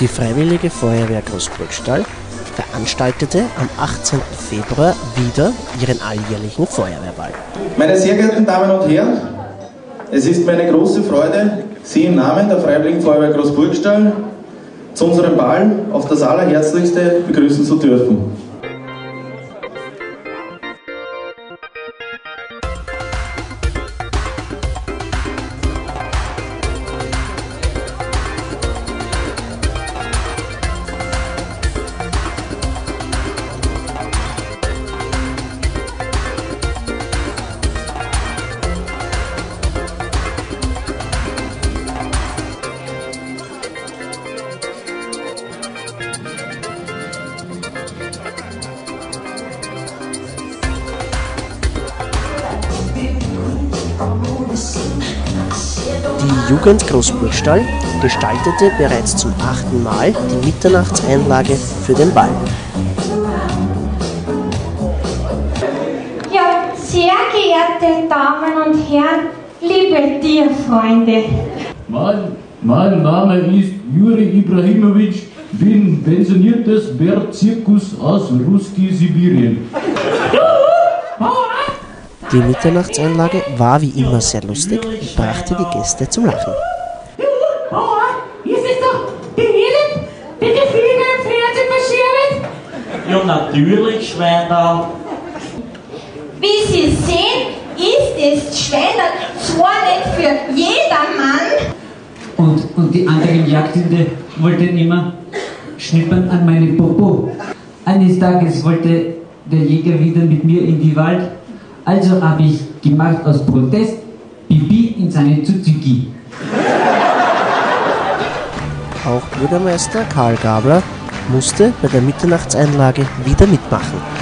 Die Freiwillige Feuerwehr Großburgstall veranstaltete am 18. Februar wieder ihren alljährlichen Feuerwehrball. Meine sehr geehrten Damen und Herren, es ist meine große Freude, Sie im Namen der Freiwilligen Feuerwehr Großburgstall zu unserem Ball auf das Allerherzlichste begrüßen zu dürfen. Die Jugend Großburgstall gestaltete bereits zum 8. Mal die Mitternachtseinlage für den Ball. Ja, sehr geehrte Damen und Herren, liebe Tierfreunde. Mein Name ist Juri Ibrahimovic, bin pensioniertes Bärzirkus aus Russki Sibirien. Die Mitternachtseinlage war wie immer sehr lustig und brachte die Gäste zum Lachen. Ja, natürlich, Schweinau. Wie Sie sehen, ist es Schweinau zwar nicht für jedermann. Und die anderen Jagdhunde wollten immer schnippern an meinem Popo. Eines Tages wollte der Jäger wieder mit mir in den Wald. Also habe ich gemacht aus Protest Pipi in seinen Suzuki. Auch Bürgermeister Karl Gabler musste bei der Mitternachtseinlage wieder mitmachen.